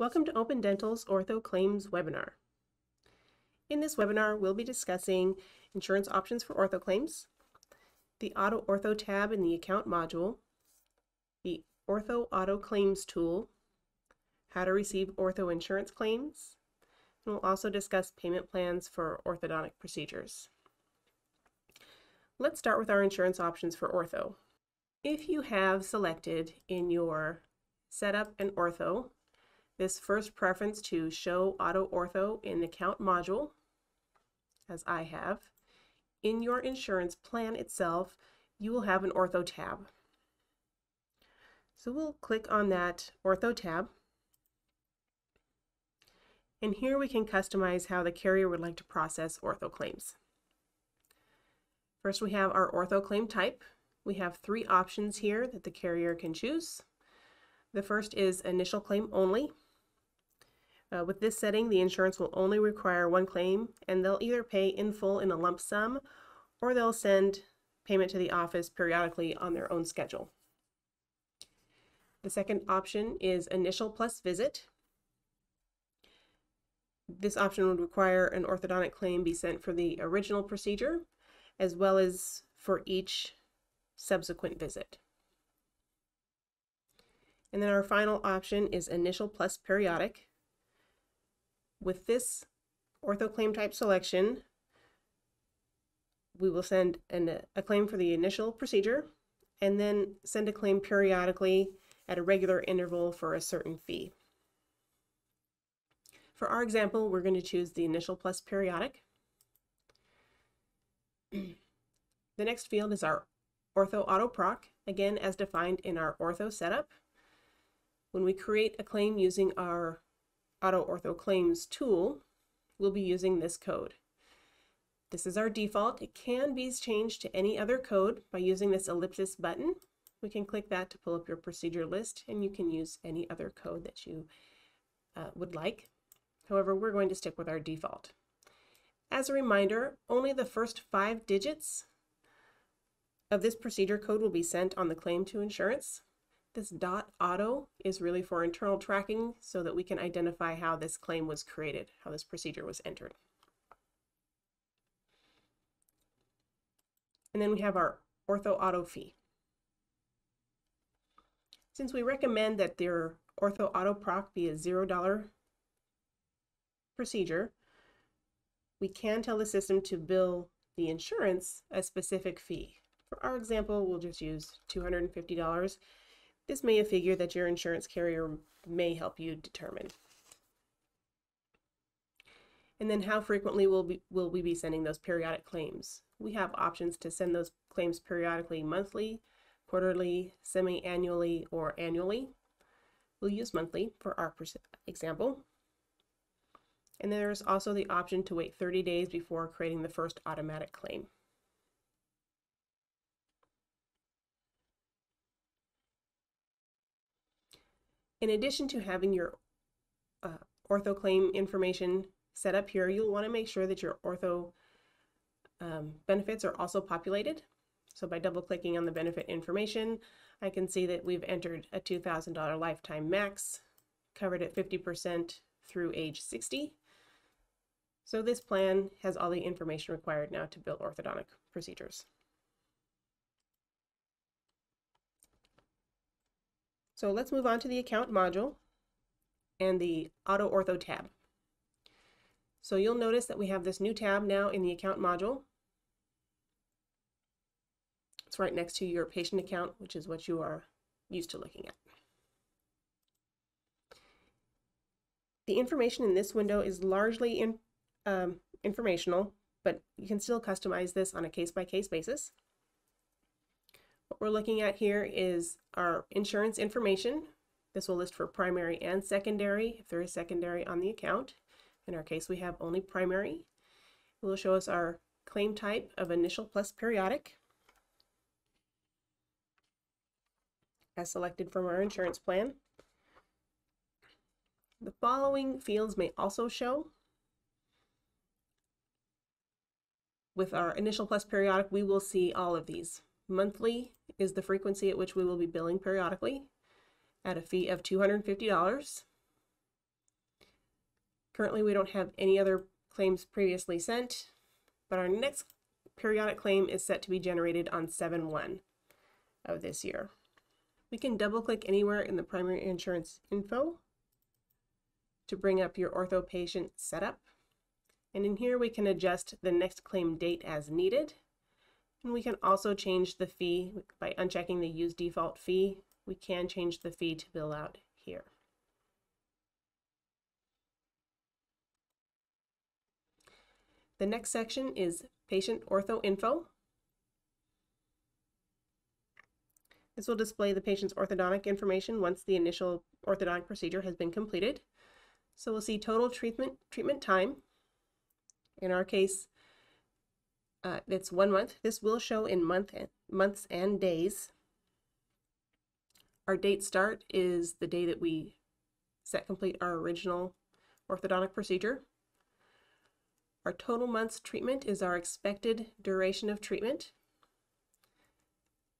Welcome to Open Dental's Ortho Claims webinar. In this webinar, we'll be discussing insurance options for ortho claims, the Auto Ortho tab in the Account module, the Ortho Auto Claims tool, how to receive ortho insurance claims, and we'll also discuss payment plans for orthodontic procedures. Let's start with our insurance options for ortho. If you have selected in your Setup and Ortho this first preference to show Auto Ortho in the Account module, as I have, in your insurance plan itself, you will have an Ortho tab. So we'll click on that Ortho tab. And here we can customize how the carrier would like to process ortho claims. First, we have our ortho claim type. We have three options here that the carrier can choose. The first is initial claim only. With this setting, the insurance will only require one claim, and they'll either pay in full in a lump sum, or they'll send payment to the office periodically on their own schedule. The second option is initial plus visit. This option would require an orthodontic claim be sent for the original procedure, as well as for each subsequent visit. And then our final option is initial plus periodic. With this ortho claim type selection, we will send a claim for the initial procedure and then send a claim periodically at a regular interval for a certain fee. For our example, we're going to choose the initial plus periodic. The next field is our Ortho Auto Proc, again as defined in our Ortho setup. When we create a claim using our Auto Ortho Claims tool, we'll be using this code. This is our default. It can be changed to any other code by using this ellipsis button. We can click that to pull up your procedure list, and you can use any other code that you would like. However, we're going to stick with our default. As a reminder, only the first 5 digits of this procedure code will be sent on the claim to insurance. This .auto is really for internal tracking so that we can identify how this claim was created, how this procedure was entered. And then we have our ortho auto fee. Since we recommend that their ortho auto proc be a $0 procedure, we can tell the system to bill the insurance a specific fee. For our example, we'll just use $250. This may be a figure that your insurance carrier may help you determine. And then how frequently will we be sending those periodic claims? We have options to send those claims periodically, monthly, quarterly, semi-annually, or annually. We'll use monthly for our example. And there's also the option to wait 30 days before creating the first automatic claim. In addition to having your ortho claim information set up here, you'll want to make sure that your ortho benefits are also populated. So by double clicking on the benefit information, I can see that we've entered a $2,000 lifetime max, covered at 50% through age 60. So this plan has all the information required now to bill orthodontic procedures. So let's move on to the Account module and the Auto Ortho tab. So you'll notice that we have this new tab now in the Account module. It's right next to your patient account, which is what you are used to looking at. The information in this window is largely informational, but you can still customize this on a case-by-case basis. What we're looking at here is our insurance information. This will list for primary and secondary, if there is secondary on the account. In our case, we have only primary. It will show us our claim type of initial plus periodic, as selected from our insurance plan. The following fields may also show. With our initial plus periodic, we will see all of these. Monthly is the frequency at which we will be billing periodically at a fee of $250. Currently, we don't have any other claims previously sent, but our next periodic claim is set to be generated on 7/1 of this year. We can double-click anywhere in the primary insurance info to bring up your ortho patient setup. And in here, we can adjust the next claim date as needed. And we can also change the fee by unchecking the Use Default Fee. We can change the fee to bill out here. The next section is Patient Ortho Info. This will display the patient's orthodontic information once the initial orthodontic procedure has been completed. So we'll see total treatment time. In our case, it's 1 month. This will show in months and days. Our date start is the day that we set complete our original orthodontic procedure. Our total months treatment is our expected duration of treatment.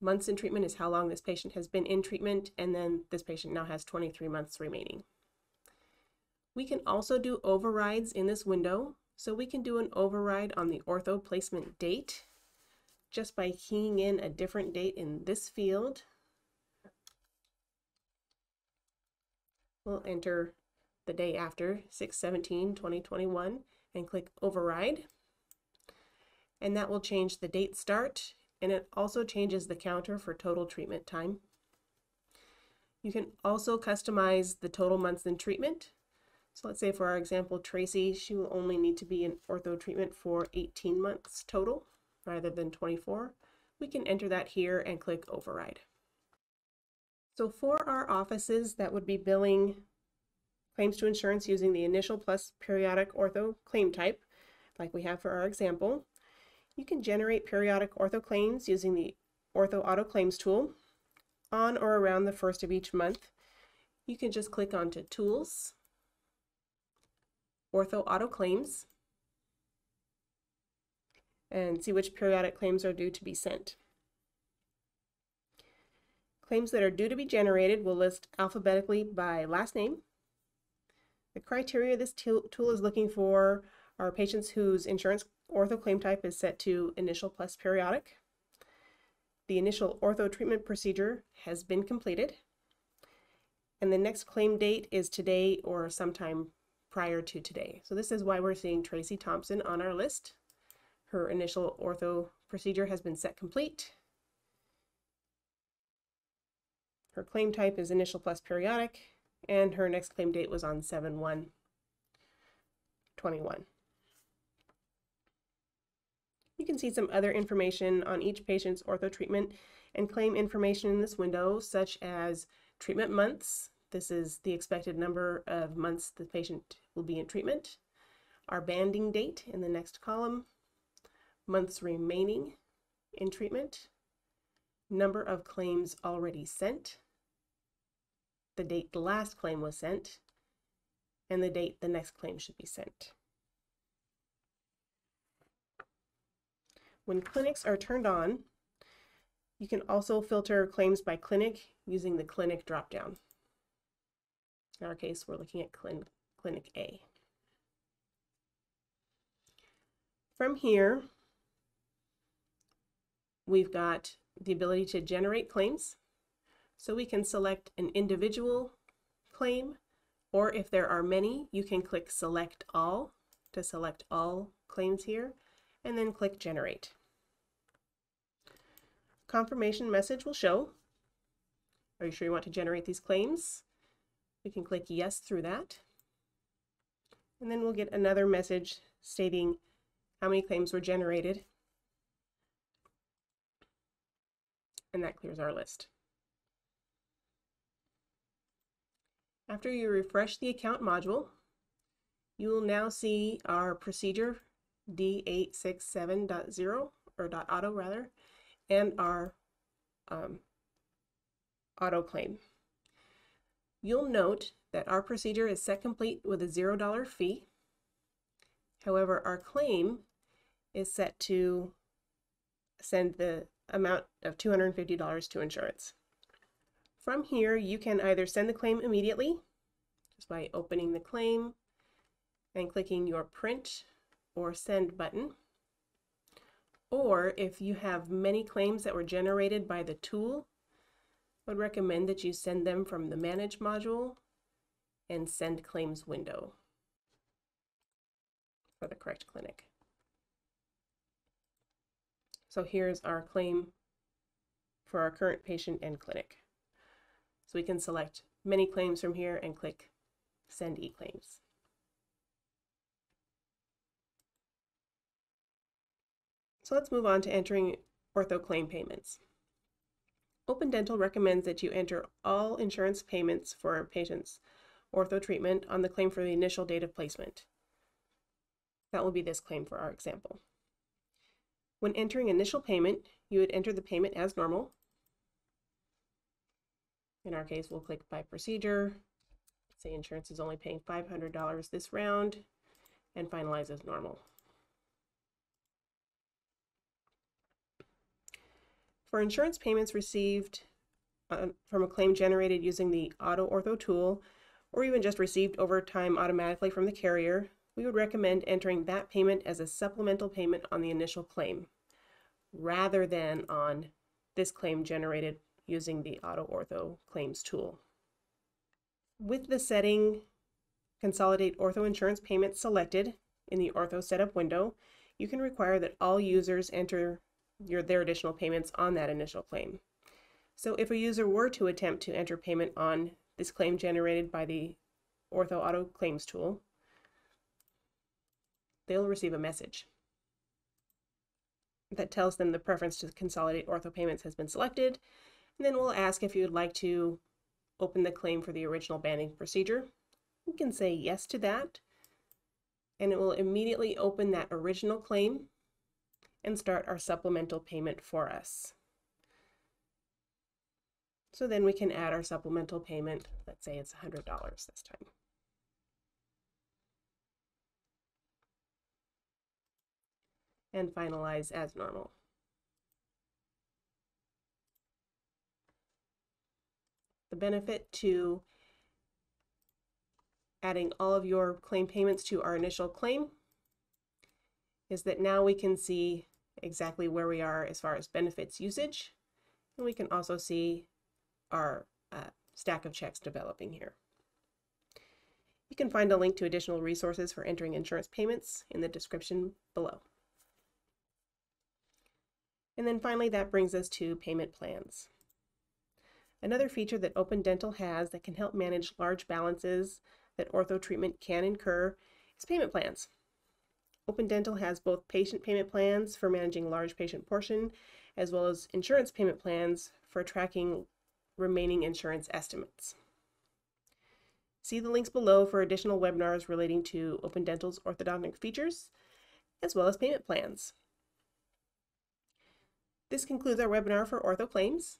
Months in treatment is how long this patient has been in treatment, and then this patient now has 23 months remaining. We can also do overrides in this window. So we can do an override on the ortho placement date just by keying in a different date in this field. We'll enter the day after 6/17/2021 and click override, and that will change the date start, and it also changes the counter for total treatment time. You can also customize the total months in treatment. So let's say for our example, Tracy, she will only need to be in ortho treatment for 18 months total rather than 24. We can enter that here and click override. So for our offices that would be billing claims to insurance using the initial plus periodic ortho claim type, like we have for our example, you can generate periodic ortho claims using the Ortho Auto Claims tool on or around the first of each month. You can just click onto Tools, Ortho Auto Claims, and see which periodic claims are due to be sent. Claims that are due to be generated will list alphabetically by last name. The criteria this tool is looking for are patients whose insurance ortho claim type is set to initial plus periodic. The initial ortho treatment procedure has been completed. And the next claim date is today or sometime prior to today. So this is why we're seeing Tracy Thompson on our list. Her initial ortho procedure has been set complete. Her claim type is initial plus periodic, and her next claim date was on 7/1/21. You can see some other information on each patient's ortho treatment and claim information in this window, such as treatment months. This is the expected number of months the patient will be in treatment. Our banding date in the next column, months remaining in treatment, number of claims already sent, the date the last claim was sent, and the date the next claim should be sent. When clinics are turned on, you can also filter claims by clinic using the clinic dropdown. In our case, we're looking at Clinic A. From here, we've got the ability to generate claims. So we can select an individual claim, or if there are many, you can click Select All to select all claims here, and then click Generate. Confirmation message will show. Are you sure you want to generate these claims? We can click Yes through that. And then we'll get another message stating how many claims were generated. And that clears our list. After you refresh the account module, you will now see our procedure D867.0, or .auto rather, and our auto claim. You'll note that our procedure is set complete with a $0 fee. However, our claim is set to send the amount of $250 to insurance. From here, you can either send the claim immediately, just by opening the claim and clicking your print or send button. Or if you have many claims that were generated by the tool, I would recommend that you send them from the Manage module and Send Claims window for the correct clinic. So here's our claim for our current patient and clinic. So we can select many claims from here and click Send eClaims. So let's move on to entering ortho claim payments. Open Dental recommends that you enter all insurance payments for a patient's ortho treatment on the claim for the initial date of placement. That will be this claim for our example. When entering initial payment, you would enter the payment as normal. In our case, we'll click by procedure. Say insurance is only paying $500 this round, and finalize as normal. For insurance payments received from a claim generated using the Auto Ortho tool, or even just received over time automatically from the carrier, we would recommend entering that payment as a supplemental payment on the initial claim, rather than on this claim generated using the Auto Ortho Claims tool. With the setting Consolidate Ortho Insurance Payments selected in the Ortho Setup window, you can require that all users enter their additional payments on that initial claim. So if a user were to attempt to enter payment on this claim generated by the Ortho Auto Claims tool, they'll receive a message that tells them the preference to consolidate ortho payments has been selected, and then we'll ask if you would like to open the claim for the original banding procedure. You can say yes to that, and it will immediately open that original claim and start our supplemental payment for us. So then we can add our supplemental payment. Let's say it's $100 this time. And finalize as normal. The benefit to adding all of your claim payments to our initial claim is that now we can see exactly where we are as far as benefits usage, and we can also see our stack of checks developing here. You can find a link to additional resources for entering insurance payments in the description below. And then finally, that brings us to payment plans. Another feature that Open Dental has that can help manage large balances that ortho treatment can incur is payment plans. Open Dental has both patient payment plans for managing large patient portion, as well as insurance payment plans for tracking remaining insurance estimates. See the links below for additional webinars relating to Open Dental's orthodontic features, as well as payment plans. This concludes our webinar for ortho claims.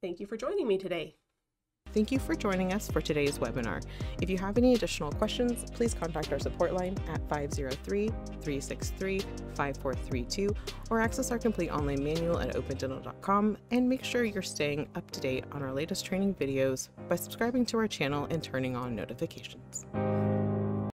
Thank you for joining me today. Thank you for joining us for today's webinar. If you have any additional questions, please contact our support line at 503-363-5432 or access our complete online manual at opendental.com, and make sure you're staying up to date on our latest training videos by subscribing to our channel and turning on notifications.